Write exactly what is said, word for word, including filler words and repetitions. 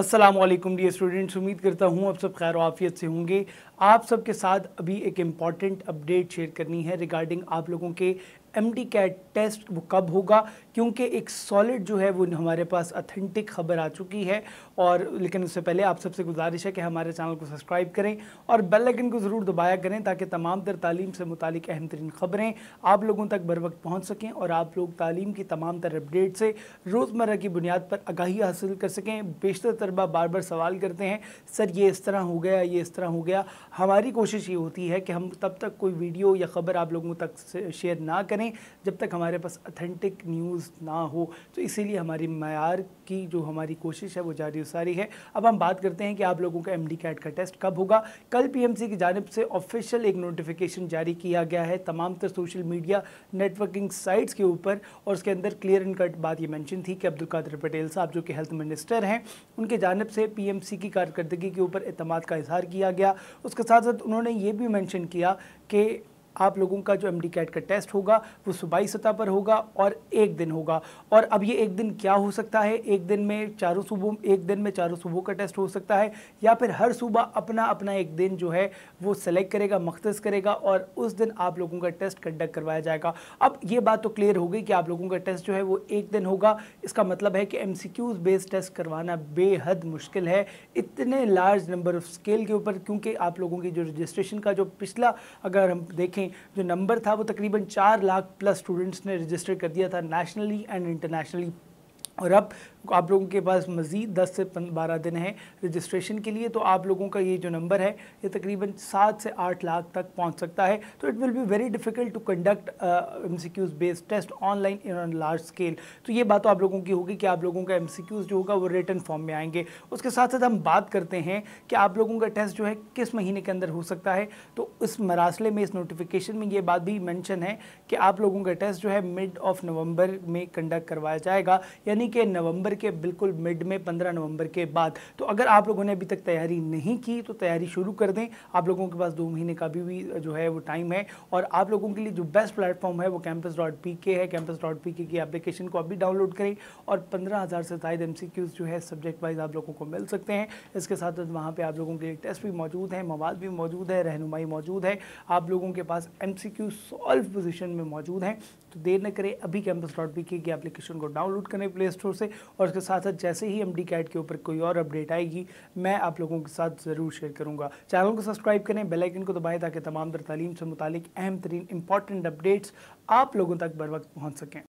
अस्सलामुअलैकुम dear students, उम्मीद करता हूँ आप सब खैर आफियत से होंगे। आप सब के साथ अभी एक इम्पॉर्टेंट अपडेट शेयर करनी है रिगार्डिंग आप लोगों के एम डी कैट टेस्ट वो कब होगा, क्योंकि एक सॉलिड जो है वो हमारे पास अथेंटिक खबर आ चुकी है। और लेकिन उससे पहले आप सबसे गुजारिश है कि हमारे चैनल को सब्सक्राइब करें और बेल आइकन को ज़रूर दबाया करें ताकि तमाम तर तालीम से मुतालिक अहम तरीन ख़बरें आप लोगों तक बर वक्त पहुँच सकें और आप लोग तालीम की तमाम तर अपडेट से रोज़मर्रा की बुनियाद पर आगाही हासिल कर सकें। बेशतर तलबा बार बार सवाल करते हैं, सर ये इस तरह हो गया, ये इस तरह हो गया। हमारी कोशिश ये होती है कि हम तब तक कोई वीडियो या ख़बर आप लोगों तक शेयर ना करें जब तक हमारे पास अथेंटिक न्यूज़ ना हो, तो इसीलिए हमारी मयार की जो हमारी कोशिश है वो जारी सारी है। अब हम बात करते हैं कि आप लोगों का एम डी कैट का टेस्ट कब होगा। कल पी एम सी की जानिब से ऑफिशियल एक नोटिफिकेशन जारी किया गया है तमाम तर सोशल मीडिया नेटवर्किंग साइट्स के ऊपर, और उसके अंदर क्लियर एंड कट बात ये मेंशन थी कि अब्दुल कादिर पटेल साहब जो कि हेल्थ मिनिस्टर हैं, उनके जानिब से पी एम सी की कारकर्दगी के ऊपर एतमाद का इजहार किया गया। उसके साथ साथ उन्होंने ये भी मेंशन किया कि आप लोगों का जो एम डी कैट का टेस्ट होगा वो सूबाई सतह पर होगा और एक दिन होगा। और अब ये एक दिन क्या हो सकता है, एक दिन में चारों सूबों एक दिन में चारों सूबों का टेस्ट हो सकता है या फिर हर सूबा अपना अपना एक दिन जो है वो सेलेक्ट करेगा, मख्तस करेगा और उस दिन आप लोगों का टेस्ट कंडक्ट करवाया जाएगा। अब ये बात तो क्लियर हो गई कि आप लोगों का टेस्ट जो है वो एक दिन होगा। इसका मतलब है कि M C Qs based test करवाना बेहद मुश्किल है इतने लार्ज नंबर ऑफ स्केल के ऊपर, क्योंकि आप लोगों की जो रजिस्ट्रेशन का जो पिछला अगर हम देखें जो नंबर था वो तकरीबन चार लाख प्लस स्टूडेंट्स ने रजिस्टर कर दिया था नेशनली एंड इंटरनेशनली। और अब आप लोगों के पास मज़ीद दस से बारह दिन है रजिस्ट्रेशन के लिए, तो आप लोगों का ये जो नंबर है ये तकरीबन सात से आठ लाख तक पहुंच सकता है। तो it will be very difficult to conduct M C Qs based test online in on large scale. तो ये बात तो आप लोगों की होगी कि आप लोगों का एम सी क्यूज़ जो होगा वो रिटन फॉर्म में आएंगे। उसके साथ साथ हम बात करते हैं कि आप लोगों का टेस्ट जो है किस महीने के अंदर हो सकता है। तो इस मरासले में, इस नोटिफिकेशन में ये बात भी मैंशन है कि आप लोगों का टेस्ट जो है मिड ऑफ नवम्बर में कंडक्ट करवाया जाएगा, यानी कि नवंबर के बिल्कुल मिड में, पंद्रह नवंबर के बाद। तो अगर आप लोगों ने अभी तक तैयारी नहीं की तो तैयारी शुरू कर दें। आप लोगों के पास दो महीने का भी जो है वो टाइम है। और आप लोगों के लिए जो बेस्ट प्लेटफॉर्म है वो कैंपस डॉट पी के है। कैंपस डॉट पी के की एप्लीकेशन को अभी डाउनलोड करें और पंद्रह हज़ार से ज़ायद एम सी क्यूज़ जो है सब्जेक्ट वाइज आप लोगों को मिल सकते हैं। इसके साथ साथ वहाँ पर आप लोगों के लिए टेस्ट भी मौजूद है, मवाद भी मौजूद है, रहनुमाई मौजूद है, आप लोगों के पास M C Q solve position में मौजूद हैं। तो देर न करें, अभी कैंपस डॉट पी के की एप्लीकेशन को डाउनलोड करें प्ले स्टोर से। और उसके साथ साथ जैसे ही एम डी कैट के ऊपर कोई और अपडेट आएगी मैं आप लोगों के साथ ज़रूर शेयर करूंगा। चैनल को सब्सक्राइब करें, बेल आइकन को दबाएं ताकि तमाम तर तालीम से मुतालिक अहम तरीन इंपॉर्टेंट अपडेट्स आप लोगों तक बर वक्त पहुँच सकें।